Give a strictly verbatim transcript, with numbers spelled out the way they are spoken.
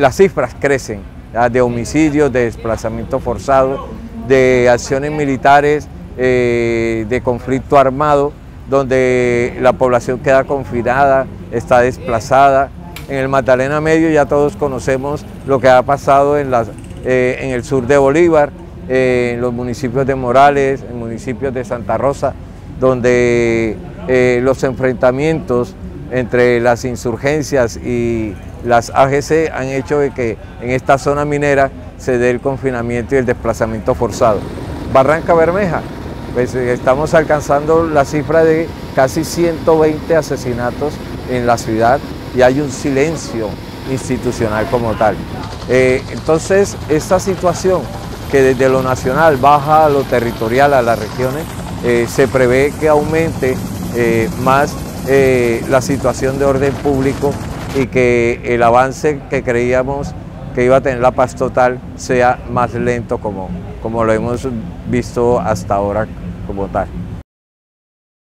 las cifras crecen, de homicidios, de desplazamiento forzado, de acciones militares, eh, de conflicto armado, donde la población queda confinada, está desplazada. En el Magdalena Medio ya todos conocemos lo que ha pasado en, las, eh, en el sur de Bolívar, eh, en los municipios de Morales, en municipios de Santa Rosa, donde eh, los enfrentamientos entre las insurgencias y las A G C han hecho de que en esta zona minera se dé el confinamiento y el desplazamiento forzado. Barrancabermeja, pues estamos alcanzando la cifra de casi ciento veinte asesinatos en la ciudad y hay un silencio institucional como tal. Eh, entonces, esta situación que desde lo nacional baja a lo territorial, a las regiones, eh, se prevé que aumente eh, más Eh, la situación de orden público y que el avance que creíamos que iba a tener la paz total sea más lento como, como lo hemos visto hasta ahora como tal.